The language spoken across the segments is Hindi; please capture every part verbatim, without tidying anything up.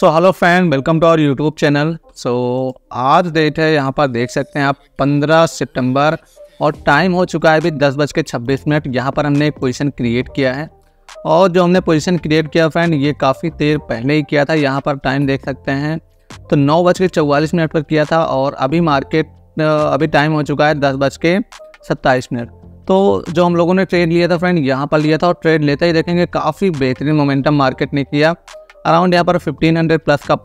So hello friend, welcome to our YouTube channel. So आज डेट है, यहाँ पर देख सकते हैं आप पंद्रह सितंबर और टाइम हो चुका है अभी दस बज के छब्बीस मिनट। यहाँ पर हमने एक पोजीशन क्रिएट किया है और जो हमने पोजीशन क्रिएट किया फ्रेंड ये काफ़ी देर पहले ही किया था। यहाँ पर टाइम देख सकते हैं तो नौ बज के चौवालीस मिनट पर किया था और अभी मार्केट अभी टाइम हो चुका है दस बज के सत्ताईस मिनट। तो जो हम लोगों ने ट्रेड लिया था फ्रेंड यहाँ पर लिया था और ट्रेड लेते ही देखेंगे काफ़ी बेहतरीन मोमेंटम मार्केट ने किया। अराउंड यहाँ पर पंद्रह सौ प्लस का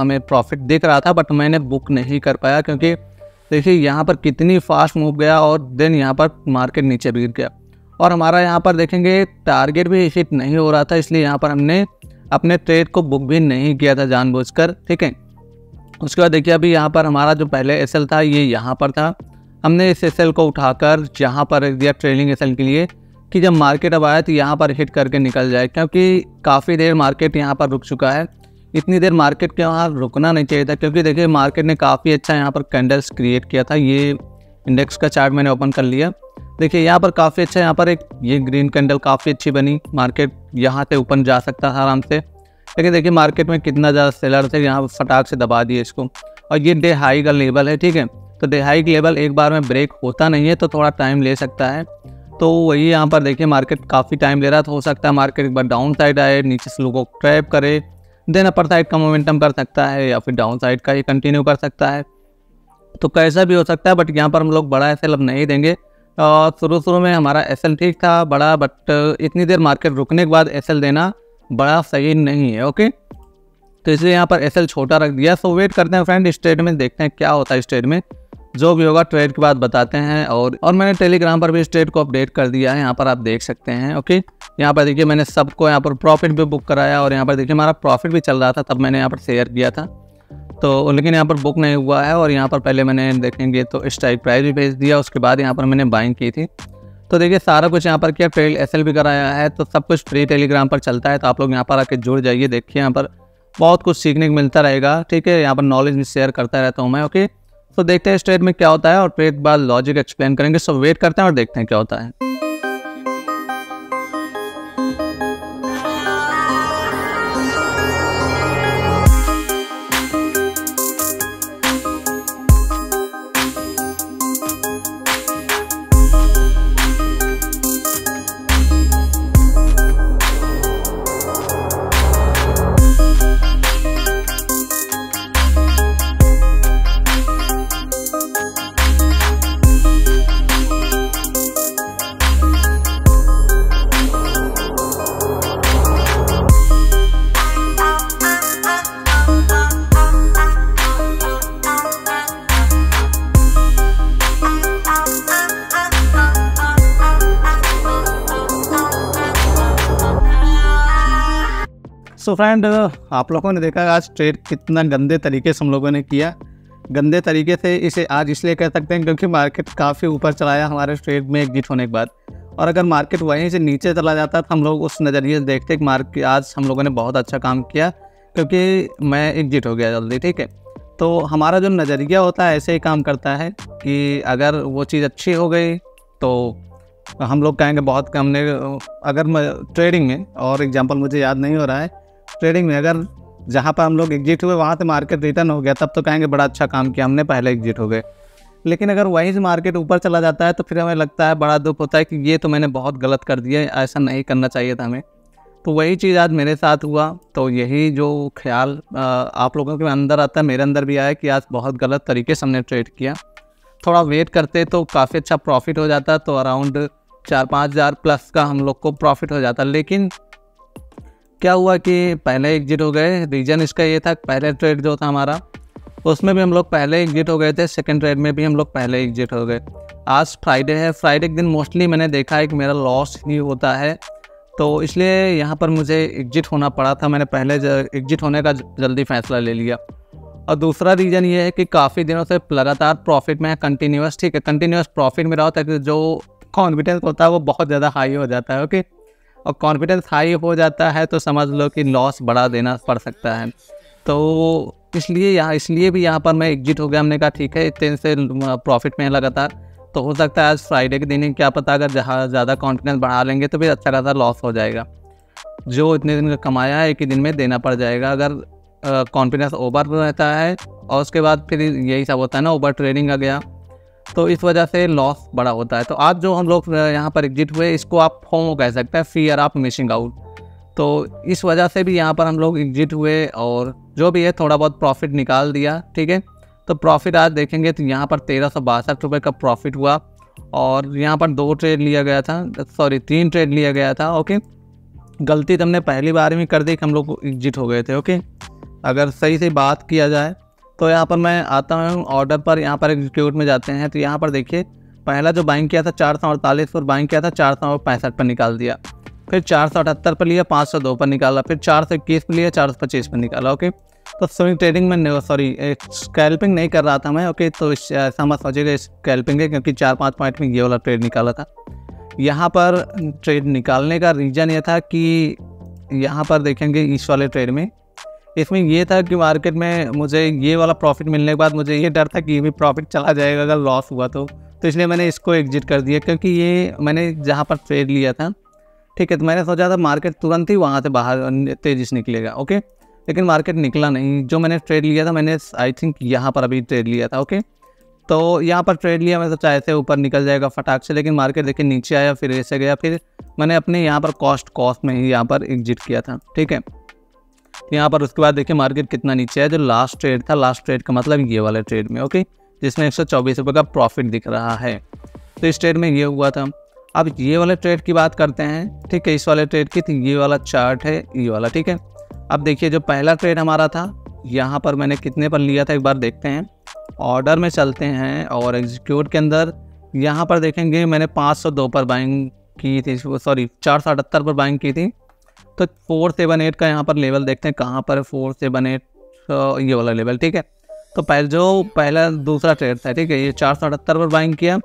हमें प्रॉफिट दिख रहा था, बट मैंने बुक नहीं कर पाया क्योंकि देखिए यहाँ पर कितनी फास्ट मूव गया और देन यहाँ पर मार्केट नीचे गिर गया और हमारा यहाँ पर देखेंगे टारगेट भी हिट नहीं हो रहा था, इसलिए यहाँ पर हमने अपने ट्रेड को बुक भी नहीं किया था जानबूझकर। ठीक है, उसके बाद देखिए अभी यहाँ पर हमारा जो पहले एस एल था ये यहाँ पर था। हमने इस एस एल को उठाकर यहाँ पर रख दिया ट्रेलिंग एस एल के लिए कि जब मार्केट अब आया तो यहाँ पर हिट करके निकल जाए, क्योंकि काफ़ी देर मार्केट यहाँ पर रुक चुका है। इतनी देर मार्केट के वहाँ रुकना नहीं चाहिए था, क्योंकि देखिए मार्केट ने काफ़ी अच्छा यहाँ पर कैंडल्स क्रिएट किया था। ये इंडेक्स का चार्ट मैंने ओपन कर लिया, देखिए यहाँ पर काफ़ी अच्छा यहाँ पर एक ये ग्रीन कैंडल काफ़ी अच्छी बनी। मार्केट यहाँ से ऊपर जा सकता था आराम से, लेकिन देखिए मार्केट में कितना ज़्यादा सेलर थे, यहाँ पर फटाक से दबा दिए इसको। और ये डे हाई का लेवल है, ठीक है, तो डे हाई का लेवल एक बार में ब्रेक होता नहीं है तो थोड़ा टाइम ले सकता है। तो वही यहाँ पर देखिए मार्केट काफ़ी टाइम ले रहा था, हो सकता है मार्केट एक बार डाउन साइड आए, नीचे से लोगों को ट्रैप करे, देन अपर साइड का मोमेंटम कर सकता है या फिर डाउन साइड का ही कंटिन्यू कर सकता है, तो कैसा भी हो सकता है। बट यहाँ पर हम लोग बड़ा एस एल अब नहीं देंगे। और शुरू शुरू में हमारा एस एल ठीक था बड़ा, बट इतनी देर मार्केट रुकने के बाद एस एल देना बड़ा सही नहीं है। ओके, तो इसलिए यहाँ पर एस एल छोटा रख दिया। सो वेट करते हैं फ्रेंड, इस ट्रेड में देखते हैं क्या होता है। इस ट्रेड में जो भी होगा ट्रेड के बाद बताते हैं। और और मैंने टेलीग्राम पर भी इस ट्रेड को अपडेट कर दिया है, यहाँ पर आप देख सकते हैं। ओके, यहाँ पर देखिए मैंने सबको यहाँ पर प्रॉफिट भी बुक कराया और यहाँ पर देखिए हमारा प्रॉफिट भी चल रहा था, तब मैंने यहाँ पर शेयर किया था, तो लेकिन यहाँ पर बुक नहीं हुआ है। और यहाँ पर पहले मैंने देखेंगे तो स्ट्राइक प्राइस भी भेज दिया, उसके बाद यहाँ पर मैंने बाइंग की थी। तो देखिए सारा कुछ यहाँ पर किया, ट्रेड एस एल भी कराया है, तो सब कुछ फ्री टेलीग्राम पर चलता है, तो आप लोग यहाँ पर आके जुड़ जाइए। देखिए यहाँ पर बहुत कुछ सीखने को मिलता रहेगा, ठीक है, यहाँ पर नॉलेज भी शेयर करता रहता हूँ मैं। ओके, तो देखते हैं इस ट्रेड में क्या होता है और ट्रेड के बाद लॉजिक एक्सप्लेन करेंगे। सो वेट करते हैं और देखते हैं क्या होता है। सो so फ्रेंड, आप लोगों ने देखा आज ट्रेड कितना गंदे तरीके से हम लोगों ने किया। गंदे तरीके से इसे आज इसलिए कह सकते हैं क्योंकि मार्केट काफ़ी ऊपर चलाया हमारे ट्रेड में एग्जिट होने के बाद, और अगर मार्केट वहीं से नीचे चला जाता तो हम लोग उस नज़रिए से देखते कि मार्केट आज हम लोगों ने बहुत अच्छा काम किया क्योंकि मैं एग्जिट हो गया जल्दी। ठीक है, तो हमारा जो नज़रिया होता है ऐसे ही काम करता है कि अगर वो चीज़ अच्छी हो गई तो हम लोग कहेंगे बहुत कम ने। अगर ट्रेडिंग में, और एग्जाम्पल मुझे याद नहीं हो रहा है, ट्रेडिंग में अगर जहाँ पर हम लोग एग्जिट हुए वहाँ से मार्केट रिटर्न हो गया तब तो कहेंगे बड़ा अच्छा काम किया हमने, पहले एग्जिट हो गए। लेकिन अगर वहीं से मार्केट ऊपर चला जाता है तो फिर हमें लगता है, बड़ा दुख होता है कि ये तो मैंने बहुत गलत कर दिया, ऐसा नहीं करना चाहिए था हमें। तो वही चीज़ आज मेरे साथ हुआ, तो यही जो ख्याल आप लोगों के अंदर आता है मेरे अंदर भी आया कि आज बहुत गलत तरीके से हमने ट्रेड किया। थोड़ा वेट करते तो काफ़ी अच्छा प्रॉफिट हो जाता, तो अराउंड चार पाँच हज़ार प्लस का हम लोग को प्रॉफिट हो जाता। लेकिन क्या हुआ कि पहले एग्जिट हो गए। रीज़न इसका ये था, पहले ट्रेड जो था हमारा उसमें भी हम लोग पहले एग्जिट हो गए थे, सेकंड ट्रेड में भी हम लोग पहले एग्जिट हो गए। आज फ्राइडे है, फ्राइडे के दिन मोस्टली मैंने देखा है कि मेरा लॉस ही होता है, तो इसलिए यहाँ पर मुझे एग्जिट होना पड़ा था। मैंने पहले एग्जिट होने का जल्दी फैसला ले लिया। और दूसरा रीज़न ये है कि काफ़ी दिनों से लगातार प्रॉफिट में है, कंटिन्यूस, ठीक है, कंटिन्यूस प्रॉफिट में रहा था कि जो कॉन्फिडेंस होता है वो बहुत ज़्यादा हाई हो जाता है। ओके, और कॉन्फिडेंस हाई हो जाता है तो समझ लो कि लॉस बढ़ा देना पड़ सकता है। तो इसलिए यहाँ इसलिए भी यहाँ पर मैं एग्जिट हो गया। हमने कहा ठीक है, इतने से प्रॉफिट में है लगातार, तो हो सकता है आज फ्राइडे के दिन ही क्या पता अगर जहाँ ज़्यादा कॉन्फिडेंस बढ़ा लेंगे तो फिर अच्छा खासा लॉस हो जाएगा, जो इतने दिन का कमाया है एक ही दिन में देना पड़ जाएगा। अगर कॉन्फिडेंस ओवर रहता है और उसके बाद फिर यही सब होता है ना, ओवर ट्रेडिंग आ गया, तो इस वजह से लॉस बड़ा होता है। तो आज जो हम लोग यहाँ पर एग्जिट हुए इसको आप फोमो कह सकते हैं, फियर ऑफ मिसिंग आउट। तो इस वजह से भी यहाँ पर हम लोग एग्जिट हुए और जो भी है थोड़ा बहुत प्रॉफिट निकाल दिया। ठीक है, तो प्रॉफिट आज देखेंगे तो यहाँ पर तेरह सौ बासठ रुपये का प्रॉफिट हुआ और यहाँ पर दो ट्रेड लिया गया था, सॉरी तीन ट्रेड लिया गया था। ओके, गलती तो हमने पहली बार में कर दी कि हम लोग एग्जिट हो गए थे। ओके, अगर सही से बात किया जाए तो यहाँ पर मैं आता हूँ ऑर्डर पर, यहाँ पर एग्जीक्यूट में जाते हैं तो यहाँ पर देखिए पहला जो बाइंग किया था चार सौ अड़तालीस पर बाइंग किया था, चार सौ पैंसठ पर निकाल दिया, फिर चार सौ अठहत्तर पर लिया, पाँच सौ दो पर निकाला, फिर चार सौ इक्कीस पर लिया, चार सौ पच्चीस पर निकाला। ओके, तो स्विंग ट्रेडिंग में सॉरी स्कैल्पिंग नहीं कर रहा था मैं। ओके, तो समझ समझिएगा स्कैल्पिंग है क्योंकि चार पाँच पॉइंट में ये वाला ट्रेड निकाला था। यहाँ पर ट्रेड निकालने का रीज़न ये था कि यहाँ पर देखेंगे इस वाले ट्रेड में, इसमें ये था कि मार्केट में मुझे ये वाला प्रॉफिट मिलने के बाद मुझे ये डर था कि ये भी प्रॉफिट चला जाएगा अगर लॉस हुआ तो तो इसलिए मैंने इसको एग्जिट कर दिया, क्योंकि ये मैंने जहाँ पर ट्रेड लिया था। ठीक है, तो मैंने सोचा था मार्केट तुरंत ही वहाँ से बाहर तेज़ी से निकलेगा। ओके, लेकिन मार्केट निकला नहीं। जो मैंने ट्रेड लिया था, मैंने आई थिंक यहाँ पर अभी ट्रेड लिया था। ओके, तो यहाँ पर ट्रेड लिया, मैं सोचा ऐसे ऊपर निकल जाएगा फटाक से, लेकिन मार्केट देखिए नीचे आया, फिर ऐसे गया, फिर मैंने अपने यहाँ पर कॉस्ट कॉस्ट में ही यहाँ पर एग्जिट किया था। ठीक है, यहाँ पर उसके बाद देखिए मार्केट कितना नीचे है, जो लास्ट ट्रेड था, लास्ट ट्रेड का मतलब ये वाला ट्रेड में। ओके, जिसमें एक सौ चौबीस रुपये का प्रॉफिट दिख रहा है, तो इस ट्रेड में ये हुआ था। अब ये वाले ट्रेड की बात करते हैं। ठीक है, इस वाले ट्रेड की ये वाला चार्ट है, ये वाला। ठीक है, अब देखिए जो पहला ट्रेड हमारा था, यहाँ पर मैंने कितने पर लिया था एक बार देखते हैं। ऑर्डर में चलते हैं और एग्जीक्यूट के अंदर यहाँ पर देखेंगे मैंने पाँच सौ दो पर बाइंग की थी, सॉरी चार सौ अठहत्तर पर बाइंग की थी। तो फोर सेवन एट का यहाँ पर लेवल देखते हैं कहाँ पर है, फोर सेवन एट ये वाला लेवल। ठीक है, तो पहले जो पहला दूसरा ट्रेड था, ठीक है, ये चार सौ अठहत्तर पर बाइंग किया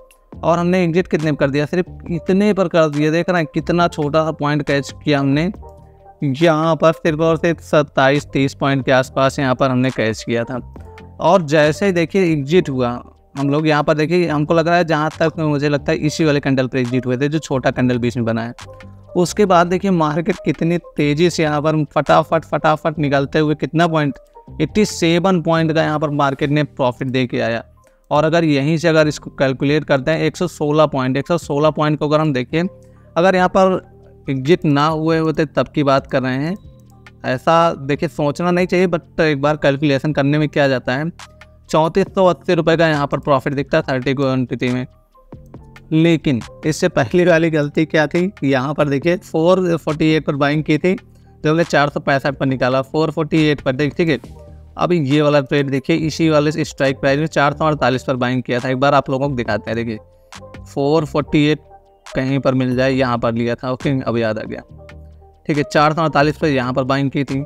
और हमने एग्जिट कितने पर कर दिया, सिर्फ इतने पर कर दिया। देख रहे हैं कितना छोटा सा पॉइंट कैच किया हमने, यहाँ पर सिर्फ और सिर्फ सत्ताईस तीस पॉइंट के आसपास यहाँ पर हमने कैच किया था। और जैसे ही देखिए एग्जिट हुआ हम लोग यहाँ पर, देखिए हमको लग रहा है जहाँ तक मुझे लगता है इसी वाले कैंडल पर एग्जिट हुए थे, जो छोटा कैंडल बीच में बना है। उसके बाद देखिए मार्केट कितनी तेज़ी से यहाँ पर फटाफट फटाफट निकलते हुए कितना पॉइंट, एट्टी सेवन पॉइंट का यहाँ पर मार्केट ने प्रॉफिट दे के आया। और अगर यहीं से अगर इसको कैलकुलेट करते हैं एक सौ सोलह पॉइंट, एक सौ सोलह पॉइंट को अगर हम देखें, अगर यहाँ पर एग्जिट ना हुए होते तब की बात कर रहे हैं। ऐसा देखिए सोचना नहीं चाहिए, बट एक बार कैलकुलेशन करने में क्या जाता है, चौंतीस सौ अस्सी रुपये का यहाँ पर प्रॉफिट दिखता है थर्टी क्वान्टिटी में। लेकिन इससे पहली वाली गलती क्या थी, यहाँ पर देखिए फोर फोर्टी एट पर बाइंग की थी, जब हमने चार सौ पैंसठ पर निकाला, फोर फोर्टी एट पर। ठीक है, अभी ये वाला ट्रेड देखिए इसी वाले स्ट्राइक प्राइस में चार सौ अड़तालीस पर बाइंग किया था। एक बार आप लोगों को दिखाते हैं, देखिए चार सौ अड़तालीस कहीं पर मिल जाए, यहाँ पर लिया था। ओके, अब याद आ गया। ठीक है, चार सौ अड़तालीस पर यहाँ पर बाइंग की थी।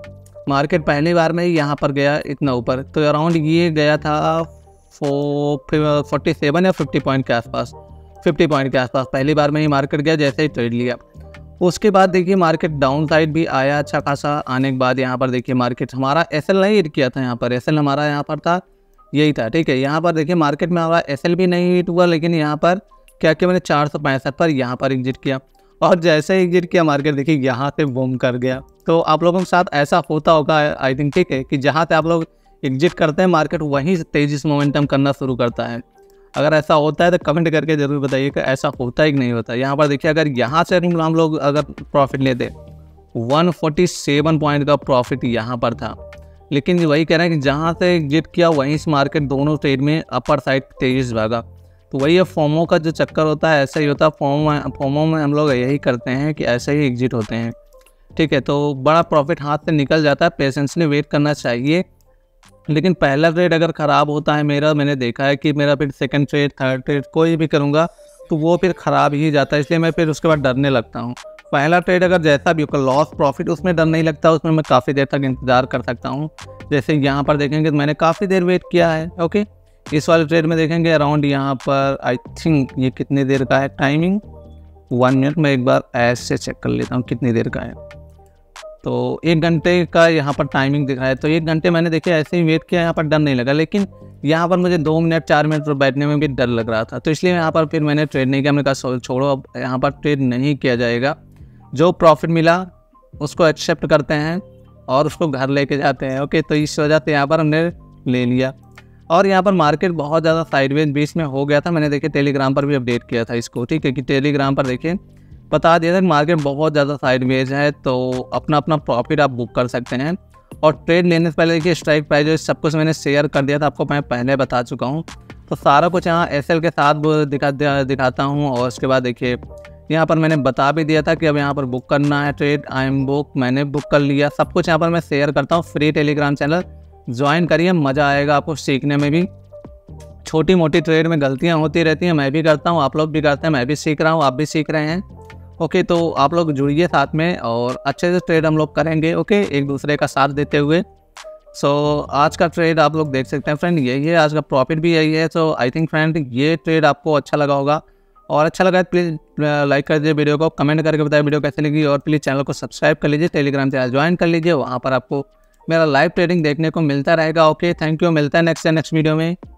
मार्केट पहली बार में ही यहाँ पर गया इतना ऊपर, तो अराउंड ये गया था फोर फोर्टी सेवन या फिफ्टी पॉइंट के आसपास, फिफ्टी पॉइंट के आसपास पहली बार में ही मार्केट गया जैसे ही ट्रेड लिया। उसके बाद देखिए मार्केट डाउन साइड भी आया अच्छा खासा। आने के बाद यहाँ पर देखिए मार्केट हमारा एसएल नहीं हिट किया था, यहाँ पर एसएल हमारा यहाँ पर था, यही था। ठीक है, यहाँ पर देखिए मार्केट में हमारा एसएल भी नहीं हिट हुआ, लेकिन यहाँ पर क्या किया मैंने चार सौ पैंसठ पर यहाँ पर एग्जिट किया। और जैसे ही एग्जिट किया मार्केट देखिए यहाँ से बूम कर गया। तो आप लोगों के साथ ऐसा होता होगा आई थिंक। ठीक है, कि जहाँ से आप लोग एग्जिट करते हैं मार्केट वहीं से तेज़ी से मोमेंटम करना शुरू करता है। अगर ऐसा होता है तो कमेंट करके ज़रूर बताइए कि ऐसा होता है कि नहीं होता। यहाँ पर देखिए अगर यहाँ से हम लोग अगर प्रॉफिट लेते, एक सौ सैंतालीस पॉइंट का प्रॉफिट यहाँ पर था, लेकिन वही कह रहे हैं कि जहाँ से एग्जिट किया वहीं से मार्केट दोनों ट्रेड में अपर साइड तेज़ी से भागा। तो वही है फोमो का जो चक्कर होता है, ऐसा ही होता है फोमो फोमो में हम लोग यही करते हैं कि ऐसे ही एग्जिट होते हैं। ठीक है, तो बड़ा प्रॉफिट हाथ से निकल जाता है, पेशेंस ने वेट करना चाहिए। लेकिन पहला ट्रेड अगर ख़राब होता है मेरा, मैंने देखा है कि मेरा फिर सेकंड ट्रेड थर्ड ट्रेड कोई भी करूँगा तो वो फिर ख़राब ही जाता है, इसलिए मैं फिर उसके बाद डरने लगता हूँ। पहला ट्रेड अगर जैसा भी होगा लॉस प्रॉफिट उसमें डर नहीं लगता, उसमें मैं काफ़ी देर तक इंतज़ार कर सकता हूँ। जैसे यहाँ पर देखेंगे तो मैंने काफ़ी देर वेट किया है। ओके, इस वाले ट्रेड में देखेंगे अराउंड यहाँ पर आई थिंक ये कितनी देर का है टाइमिंग, वन मिनट मैं एक बार ऐसे चेक कर लेता हूँ कितनी देर का है। तो एक घंटे का यहाँ पर टाइमिंग दिखा है, तो एक घंटे मैंने देखे ऐसे ही वेट किया, यहाँ पर डर नहीं लगा। लेकिन यहाँ पर मुझे दो मिनट चार मिनट पर बैठने में भी डर लग रहा था, तो इसलिए यहाँ पर फिर मैंने ट्रेड नहीं किया। मैंने कहा छोड़ो, अब यहाँ पर ट्रेड नहीं किया जाएगा, जो प्रॉफिट मिला उसको एक्सेप्ट करते हैं। और उसको घर लेके जाते हैं। ओके, तो इस वजह से यहाँ पर हमने ले लिया। और यहाँ पर मार्केट बहुत ज़्यादा साइडवेज बीच में हो गया था, मैंने देखिए टेलीग्राम पर भी अपडेट किया था इसको, ठीक है, कि टेलीग्राम पर देखिए बता दिया था कि मार्केट बहुत ज़्यादा साइडवेज है, तो अपना अपना प्रॉफिट आप बुक कर सकते हैं। और ट्रेड लेने से पहले देखिए स्ट्राइक प्राइस सब कुछ मैंने शेयर कर दिया था, आपको मैं पहले बता चुका हूँ। तो सारा कुछ यहाँ एस एल के साथ दिखा दिखाता हूँ। और उसके बाद देखिए यहाँ पर मैंने बता भी दिया था कि अब यहाँ पर बुक करना है ट्रेड, आई एम बुक, मैंने बुक कर लिया। सब कुछ यहाँ पर मैं शेयर करता हूँ। फ्री टेलीग्राम चैनल ज्वाइन करिए, मज़ा आएगा आपको सीखने में भी। छोटी मोटी ट्रेड में गलतियाँ होती रहती हैं, मैं भी करता हूँ, आप लोग भी करते हैं, मैं भी सीख रहा हूँ, आप भी सीख रहे हैं। ओके, तो आप लोग जुड़िए साथ में और अच्छे से ट्रेड हम लोग करेंगे। ओके, एक दूसरे का साथ देते हुए। सो so, आज का ट्रेड आप लोग देख सकते हैं फ्रेंड, यही है, आज का प्रॉफिट भी यही है। सो आई थिंक फ्रेंड ये ट्रेड आपको अच्छा लगा होगा, और अच्छा लगा है प्लीज़ लाइक कर दीजिए वीडियो को, कमेंट करके बताइए वीडियो कैसी लगी, और प्लीज़ चैनल को सब्सक्राइब कर लीजिए, टेलीग्राम चैनल ज्वाइन कर लीजिए, वहाँ पर आपको मेरा लाइव ट्रेडिंग देखने को मिलता रहेगा। ओके, थैंक यू, मिलता है नेक्स्ट नेक्स्ट वीडियो में।